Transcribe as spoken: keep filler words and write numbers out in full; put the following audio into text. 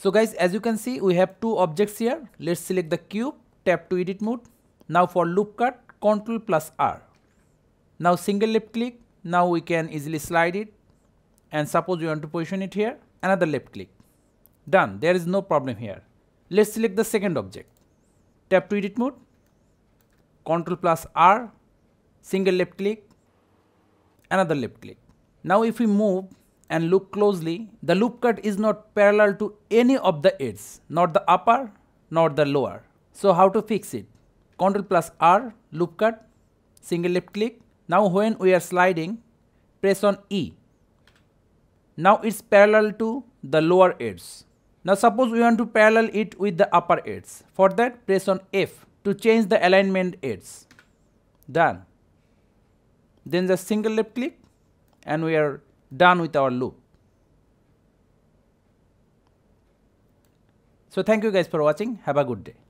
So guys, as you can see, we have two objects here. Let's select the cube, tap to edit mode. Now for loop cut, Ctrl plus R. Now single left click. Now we can easily slide it. And suppose you want to position it here, another left click. Done, there is no problem here. Let's select the second object. Tap to edit mode, Ctrl plus R, single left click, another left click. Now if we move and look closely, the loop cut is not parallel to any of the edges, not the upper, not the lower. So how to fix it? Ctrl plus R, loop cut, single left click. Now when we are sliding, press on E. Now it's parallel to the lower edge. Now suppose we want to parallel it with the upper edge. For that, press on F to change the alignment edge. Done. Then just single left click and we are done with our loop. So thank you guys for watching. Have a good day.